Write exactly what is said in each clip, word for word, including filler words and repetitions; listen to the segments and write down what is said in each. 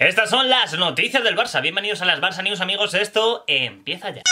Estas son las noticias del Barça. Bienvenidos a las Barça News, amigos. Esto empieza ya.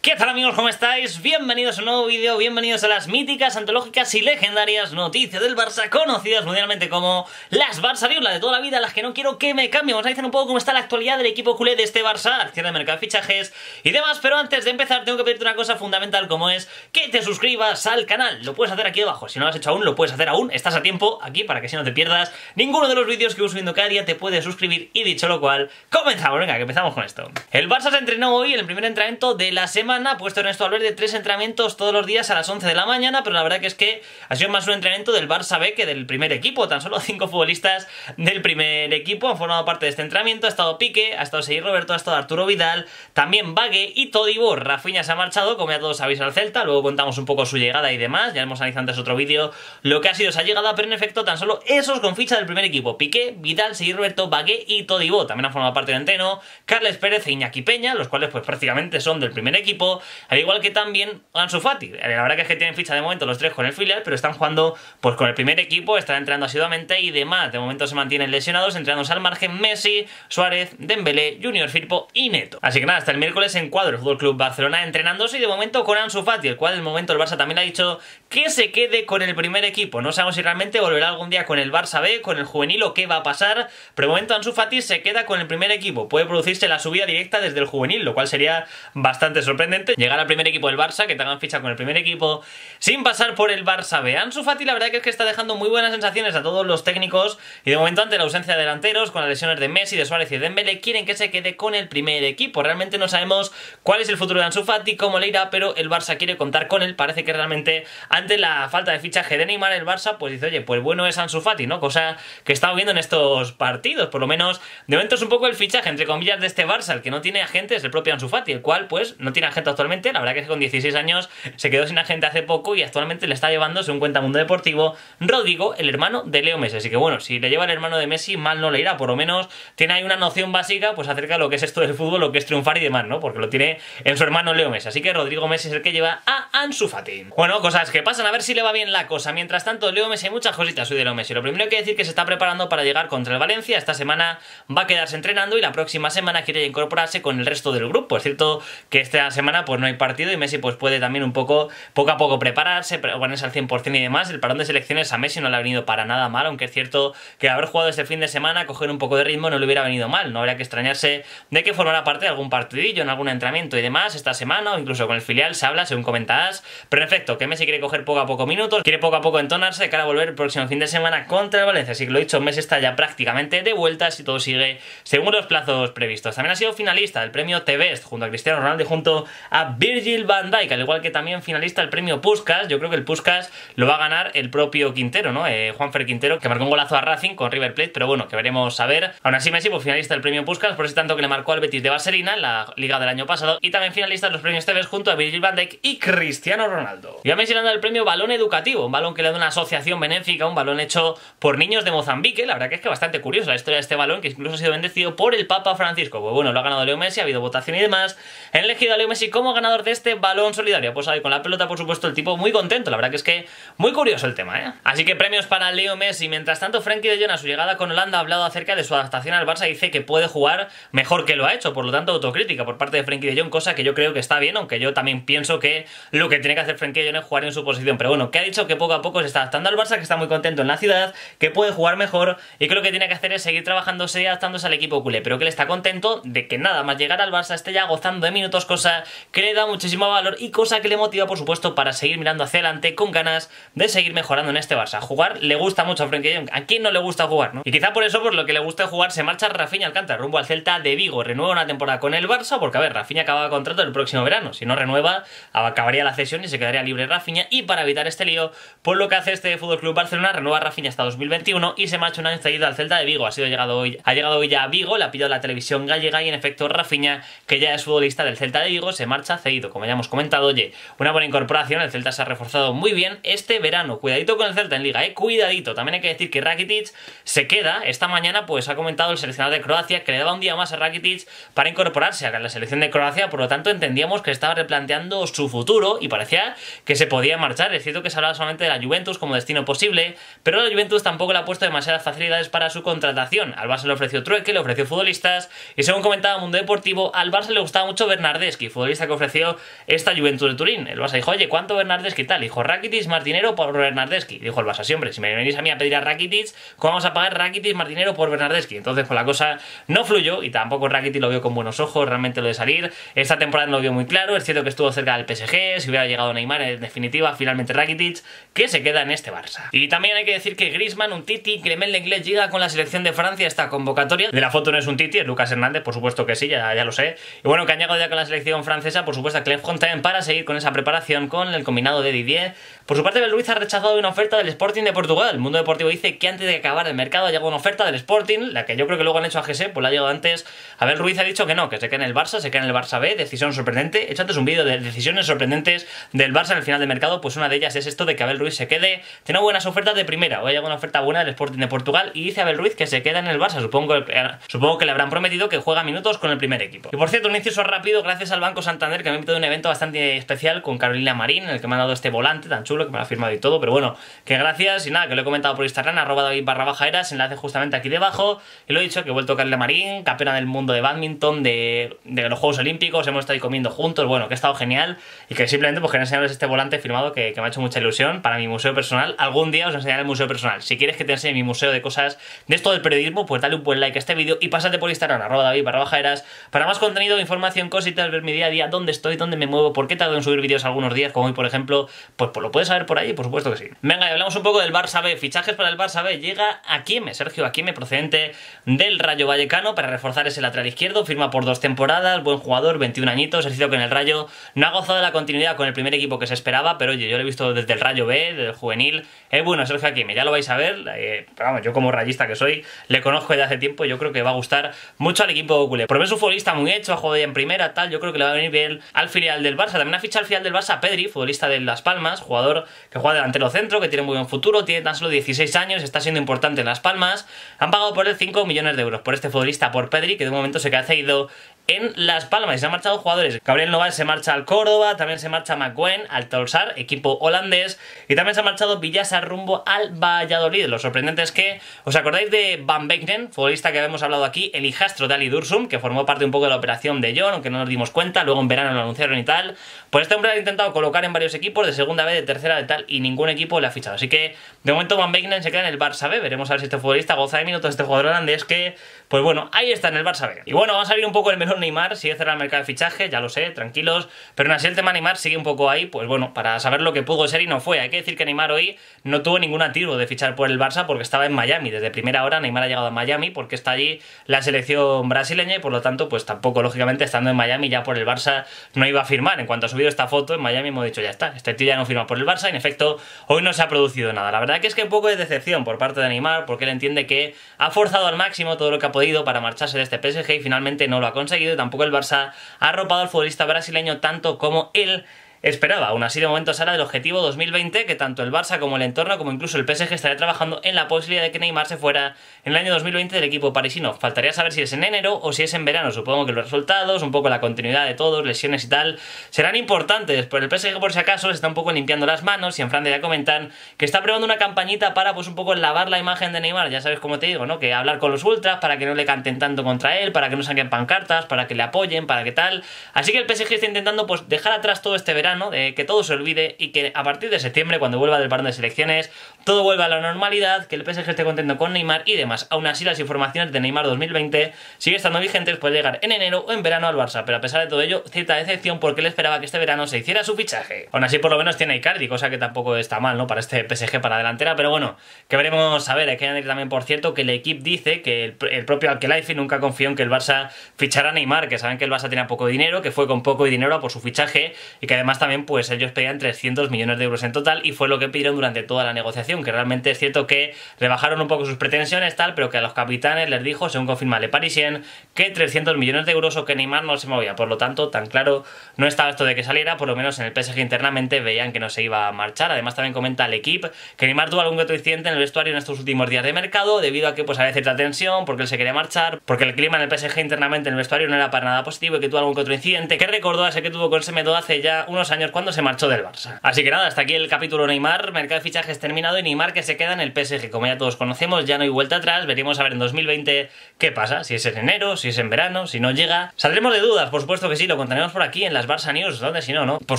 ¿Qué tal, amigos? ¿Cómo estáis? Bienvenidos a un nuevo vídeo, bienvenidos a las míticas, antológicas y legendarias noticias del Barça, conocidas mundialmente como las Barça News, la de toda la vida, las que no quiero que me cambien. Vamos a decir un poco cómo está la actualidad del equipo culé de este Barça, acción de mercado, fichajes y demás, pero antes de empezar tengo que pedirte una cosa fundamental, como es que te suscribas al canal. Lo puedes hacer aquí debajo, si no lo has hecho aún, lo puedes hacer aún, estás a tiempo aquí para que si no te pierdas ninguno de los vídeos que voy subiendo cada día, te puedes suscribir. Y dicho lo cual, comenzamos, venga, que empezamos con esto. El Barça se entrenó hoy en el primer entrenamiento de la semana. Ha puesto Ernesto Valverde tres entrenamientos todos los días a las once de la mañana, pero la verdad que es que ha sido más un entrenamiento del Barça B que del primer equipo. Tan solo cinco futbolistas del primer equipo han formado parte de este entrenamiento. Ha estado Piqué, ha estado Sergi Roberto, ha estado Arturo Vidal, también Bague y Todibo. Rafinha se ha marchado, como ya todos sabéis, al Celta. Luego contamos un poco su llegada y demás. Ya hemos analizado antes otro vídeo lo que ha sido esa llegada, pero en efecto tan solo esos con ficha del primer equipo: Piqué, Vidal, Sergi Roberto, Bague y Todibo. También han formado parte del entreno Carles Pérez e Iñaki Peña, los cuales pues prácticamente son del primer equipo, al igual que también Ansu Fati. La verdad que es que tienen ficha de momento los tres con el filial, pero están jugando pues con el primer equipo, están entrenando asiduamente y demás. De momento se mantienen lesionados, entrenándose al margen Messi, Suárez, Dembélé, Junior Firpo y Neto. Así que nada, hasta el miércoles en cuadro el Fútbol Club Barcelona entrenándose y de momento con Ansu Fati, el cual de momento el Barça también ha dicho que se quede con el primer equipo. No sabemos si realmente volverá algún día con el Barça B, con el juvenil o qué va a pasar, pero de momento Ansu Fati se queda con el primer equipo. Puede producirse la subida directa desde el juvenil, lo cual sería bastante sorprendente. Llegar al primer equipo del Barça, que te hagan ficha con el primer equipo sin pasar por el Barça B. Ansu Fati, la verdad que es que está dejando muy buenas sensaciones a todos los técnicos y de momento ante la ausencia de delanteros, con las lesiones de Messi, de Suárez y de Dembélé, quieren que se quede con el primer equipo. Realmente no sabemos cuál es el futuro de Ansu Fati, cómo le irá, pero el Barça quiere contar con él. Parece que realmente ante la falta de fichaje de Neymar, el Barça pues dice, oye, pues bueno es Ansu Fati, ¿no? Cosa que estamos viendo en estos partidos, por lo menos de momento es un poco el fichaje, entre comillas, de este Barça. El que no tiene agente es el propio Ansu Fati, el cual pues no tiene agente actualmente. La verdad que es que con dieciséis años se quedó sin agente hace poco y actualmente le está llevando, según cuenta Mundo Deportivo, Rodrigo, el hermano de Leo Messi. Así que bueno, si le lleva el hermano de Messi, mal no le irá, por lo menos tiene ahí una noción básica pues acerca de lo que es esto del fútbol, lo que es triunfar y demás, ¿no? Porque lo tiene en su hermano Leo Messi. Así que Rodrigo Messi es el que lleva a Ansu Fati. Bueno, cosas que pasan, a ver si le va bien la cosa. Mientras tanto, Leo Messi, hay muchas cositas hoy de Leo Messi. Lo primero hay que decir que se está preparando para llegar contra el Valencia. Esta semana va a quedarse entrenando y la próxima semana quiere incorporarse con el resto del grupo. Es cierto que esta semana pues no hay partido y Messi pues puede también un poco poco a poco prepararse, ponerse al cien por cien y demás. El parón de selecciones a Messi no le ha venido para nada mal, aunque es cierto que haber jugado este fin de semana, coger un poco de ritmo no le hubiera venido mal. No habría que extrañarse de que formara parte de algún partidillo, en algún entrenamiento y demás esta semana, o incluso con el filial se habla, según comentarás. Pero en efecto, que Messi quiere coger poco a poco minutos, quiere poco a poco entonarse de cara a volver el próximo fin de semana contra el Valencia. Así que lo dicho, Messi está ya prácticamente de vuelta si todo sigue según los plazos previstos. También ha sido finalista del premio T Best junto a Cristiano Ronaldo y junto a Virgil Van Dijk, al igual que también finalista el premio Puskás. Yo creo que el Puskás lo va a ganar el propio Quintero, ¿no? Eh, Juan Fer Quintero, que marcó un golazo a Racing con River Plate, pero bueno, que veremos a ver. Aún así Messi, pues finalista del premio Puskás, por ese tanto que le marcó al Betis de Vaselina en la Liga del año pasado, y también finalista de los premios T V junto a Virgil Van Dijk y Cristiano Ronaldo. Y a Messi le han dado el premio Balón Educativo, un balón que le da una asociación benéfica, un balón hecho por niños de Mozambique. La verdad que es que bastante curiosa la historia de este balón, que incluso ha sido bendecido por el Papa Francisco. Pues bueno, lo ha ganado Leo Messi, ha habido votación y demás. Han elegido a Leo Messi y como ganador de este balón solidario. Pues ahí con la pelota, por supuesto, el tipo muy contento. La verdad que es que muy curioso el tema, ¿eh? Así que premios para Leo Messi. Mientras tanto, Frenkie de Jong, a su llegada con Holanda, ha hablado acerca de su adaptación al Barça y dice que puede jugar mejor que lo ha hecho. Por lo tanto, autocrítica por parte de Frenkie de Jong, cosa que yo creo que está bien, aunque yo también pienso que lo que tiene que hacer Frenkie de Jong es jugar en su posición. Pero bueno, que ha dicho que poco a poco se está adaptando al Barça, que está muy contento en la ciudad, que puede jugar mejor y que lo que tiene que hacer es seguir trabajándose y adaptándose al equipo culé. Pero que él está contento de que nada más llegar al Barça esté ya gozando de minutos, cosa que le da muchísimo valor y cosa que le motiva, por supuesto, para seguir mirando hacia adelante con ganas de seguir mejorando en este Barça. Jugar le gusta mucho a Frenkie de Jong. ¿A quién no le gusta jugar, no? Y quizá por eso, por lo que le gusta jugar, se marcha Rafinha Alcántara rumbo al Celta de Vigo. Renueva una temporada con el Barça porque, a ver, Rafinha acababa contrato el próximo verano. Si no renueva, acabaría la cesión y se quedaría libre Rafinha. Y para evitar este lío, por lo que hace este Fútbol Club Barcelona, renueva a Rafinha hasta dos mil veintiuno y se marcha una enseguida al Celta de Vigo. Ha sido llegado hoy, ha llegado hoy ya a Vigo, la ha pillado la televisión gallega y, en efecto, Rafinha, que ya es futbolista del Celta de Vigo, se se marcha cedido, como ya hemos comentado. Oye, una buena incorporación, el Celta se ha reforzado muy bien este verano. Cuidadito con el Celta en Liga, ¿eh? Cuidadito. También hay que decir que Rakitic se queda. Esta mañana pues ha comentado el seleccionador de Croacia que le daba un día más a Rakitic para incorporarse a la selección de Croacia, por lo tanto entendíamos que estaba replanteando su futuro y parecía que se podía marchar. Es cierto que se hablaba solamente de la Juventus como destino posible, pero la Juventus tampoco le ha puesto demasiadas facilidades para su contratación. Al Barça le ofreció trueque, le ofreció futbolistas y, según comentaba Mundo Deportivo, al Barça le gustaba mucho Bernardeschi, futbolista que ofreció esta Juventus de Turín. El Barça dijo: oye, ¿cuánto Bernardeschi y tal? Dijo: Rakitic, más dinero por Bernardeschi. Dijo el Barça: siempre, si me venís a mí a pedir a Rakitic, ¿cómo vamos a pagar Rakitic más dinero por Bernardeschi? Entonces pues la cosa no fluyó y tampoco Rakitic lo vio con buenos ojos, realmente lo de salir. Esta temporada no lo vio muy claro, es cierto que estuvo cerca del P S G, si hubiera llegado Neymar, en definitiva, finalmente Rakitic, que se queda en este Barça. Y también hay que decir que Griezmann, un Titi, Clement Lenglet llega con la selección de Francia, esta convocatoria. De la foto no es un Titi, es Lucas Hernández, por supuesto que sí, ya, ya lo sé. Y bueno, que han llegado ya con la selección francesa, por supuesto, a Clefton también para seguir con esa preparación con el combinado de Didier. Por su parte, Abel Ruiz ha rechazado una oferta del Sporting de Portugal. El Mundo Deportivo dice que antes de acabar el mercado ha llegado una oferta del Sporting, la que yo creo que luego han hecho a G S, pues la ha llegado antes. Abel Ruiz ha dicho que no, que se queda en el Barça, se queda en el Barça B, decisión sorprendente. He hecho antes un vídeo de decisiones sorprendentes del Barça en el final de mercado, pues una de ellas es esto de que Abel Ruiz se quede. Tiene buenas ofertas de primera, hoy ha llegado una oferta buena del Sporting de Portugal y dice Abel Ruiz que se queda en el Barça. Supongo, eh, supongo que le habrán prometido que juega minutos con el primer equipo. Y por cierto, un inciso rápido gracias al Banco Santander, que me ha invitado a un evento bastante especial con Carolina Marín, en el que me han dado este volante tan chulo, que me lo ha firmado y todo, pero bueno, que gracias y nada, que lo he comentado por Instagram, arroba David barra baja eras, enlace justamente aquí debajo, y lo he dicho, que he vuelto a Carolina Marín, campeona del mundo de bádminton, de, de los Juegos Olímpicos, hemos estado ahí comiendo juntos, bueno, que ha estado genial, y que simplemente pues quería enseñarles este volante firmado que, que me ha hecho mucha ilusión para mi museo personal. Algún día os enseñaré el museo personal. Si quieres que te enseñe mi museo de cosas de esto del periodismo, pues dale un buen like a este vídeo y pásate por Instagram, arroba David barra baja eras, para más contenido, información, cositas, ver mi día a día, dónde estoy, dónde me muevo, por qué tardo en subir vídeos algunos días, como hoy por ejemplo, pues, pues lo puedes saber por ahí, por supuesto que sí. Venga, y hablamos un poco del Barça B, fichajes para el Barça B. Llega Akieme, Sergio Akieme, procedente del Rayo Vallecano, para reforzar ese lateral izquierdo, firma por dos temporadas, buen jugador, veintiún añitos, ha sido que en el Rayo no ha gozado de la continuidad con el primer equipo que se esperaba, pero oye, yo lo he visto desde el Rayo B, desde el juvenil, es eh, bueno Sergio Akieme, ya lo vais a ver, eh, vamos, yo como rayista que soy, le conozco desde hace tiempo y yo creo que va a gustar mucho al equipo culé. Por lo menos un futbolista muy hecho, ha jugado ya en primera, tal, yo creo que le va a venir bien al filial del Barça. También ha fichado al filial del Barça Pedri, futbolista de Las Palmas, jugador que juega delantero centro, que tiene muy buen futuro, tiene tan solo dieciséis años, está siendo importante en Las Palmas. Han pagado por él cinco millones de euros por este futbolista, por Pedri, que de momento se queda cedido en Las Palmas, y se han marchado jugadores. Gabriel Noval se marcha al Córdoba, también se marcha McGwen al Tolsar, equipo holandés, y también se ha marchado Villasa rumbo al Valladolid. Lo sorprendente es que, ¿os acordáis de Van Beeknen, futbolista que habíamos hablado aquí, el hijastro de Ali Dursum, que formó parte un poco de la operación de John, aunque no nos dimos cuenta, luego en verano lo anunciaron y tal? Pues este hombre lo ha intentado colocar en varios equipos, de segunda B, de tercera de tal, y ningún equipo le ha fichado. Así que, de momento, Van Beeknen se queda en el Barça B. Veremos a ver si este futbolista goza de minutos, este jugador holandés que, pues bueno, ahí está en el Barça B. Y bueno, vamos a abrir un poco el menú. Neymar sigue cerrado el mercado de fichaje, ya lo sé, tranquilos, pero aún así el tema Neymar sigue un poco ahí, pues bueno, para saber lo que pudo ser y no fue. Hay que decir que Neymar hoy no tuvo ningún atisbo de fichar por el Barça porque estaba en Miami. Desde primera hora Neymar ha llegado a Miami porque está allí la selección brasileña y por lo tanto pues tampoco, lógicamente, estando en Miami ya por el Barça no iba a firmar. En cuanto ha subido esta foto en Miami hemos dicho ya está, este tío ya no firma por el Barça y en efecto hoy no se ha producido nada. La verdad que es que un poco de decepción por parte de Neymar porque él entiende que ha forzado al máximo todo lo que ha podido para marcharse de este P S G y finalmente no lo ha conseguido. Y tampoco el Barça ha arropado al futbolista brasileño tanto como él esperaba. Aún así, de momento, será del objetivo dos mil veinte, que tanto el Barça como el entorno, como incluso el P S G, estaría trabajando en la posibilidad de que Neymar se fuera en el año dos mil veinte del equipo parisino. Faltaría saber si es en enero o si es en verano. Supongo que los resultados, un poco la continuidad de todos, lesiones y tal, serán importantes. Pero el P S G, por si acaso, se está un poco limpiando las manos y en Francia ya comentan que está probando una campañita para, pues, un poco lavar la imagen de Neymar. Ya sabes cómo te digo, ¿no? Que hablar con los ultras para que no le canten tanto contra él, para que no saquen pancartas, para que le apoyen, para que tal. Así que el P S G está intentando, pues, dejar atrás todo este verano, ¿no? De que todo se olvide y que a partir de septiembre, cuando vuelva del parón de selecciones, todo vuelva a la normalidad, que el P S G esté contento con Neymar y demás. Aún así, las informaciones de Neymar dos mil veinte siguen estando vigentes, puede llegar en enero o en verano al Barça, pero a pesar de todo ello, cierta decepción porque él esperaba que este verano se hiciera su fichaje. Aún así, por lo menos tiene a Icardi, cosa que tampoco está mal, ¿no? Para este P S G, para la delantera, pero bueno, que veremos a ver. Hay que añadir también, por cierto, que el equipo dice que el, el propio Al-Khelaifi nunca confió en que el Barça fichara a Neymar, que saben que el Barça tenía poco dinero, que fue con poco dinero por su fichaje y que además también, pues ellos pedían trescientos millones de euros en total y fue lo que pidieron durante toda la negociación, que realmente es cierto que rebajaron un poco sus pretensiones tal, pero que a los capitanes les dijo, según confirma Le Parisien, que trescientos millones de euros o que Neymar no se movía, por lo tanto tan claro no estaba esto de que saliera, por lo menos en el P S G internamente veían que no se iba a marchar. Además también comenta el equipo que Neymar tuvo algún otro incidente en el vestuario en estos últimos días de mercado, debido a que pues había cierta tensión porque él se quería marchar, porque el clima en el P S G internamente en el vestuario no era para nada positivo y que tuvo algún otro incidente que recordó a ese que tuvo con Semedo hace ya unos años cuando se marchó del Barça. Así que nada, hasta aquí el capítulo Neymar, mercado de fichajes terminado y Neymar que se queda en el P S G. Como ya todos conocemos, ya no hay vuelta atrás, veremos a ver en dos mil veinte qué pasa, si es en enero, si es en verano, si no llega. Saldremos de dudas, por supuesto que sí, lo contaremos por aquí en las Barça News, donde si no, ¿no? Por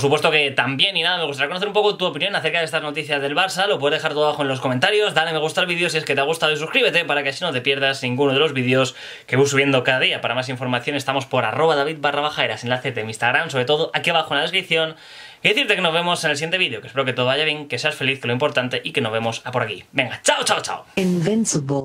supuesto que también y nada, me gustaría conocer un poco tu opinión acerca de estas noticias del Barça, lo puedes dejar todo abajo en los comentarios, dale me gusta al vídeo si es que te ha gustado y suscríbete para que así no te pierdas ninguno de los vídeos que voy subiendo cada día. Para más información estamos por arroba David barra Bajaeras, enlace de mi Instagram, sobre todo aquí abajo en la descripción. Y decirte que nos vemos en el siguiente vídeo, que espero que todo vaya bien, que seas feliz, que lo importante, y que nos vemos a por aquí. Venga, chao, chao, chao. Invincible.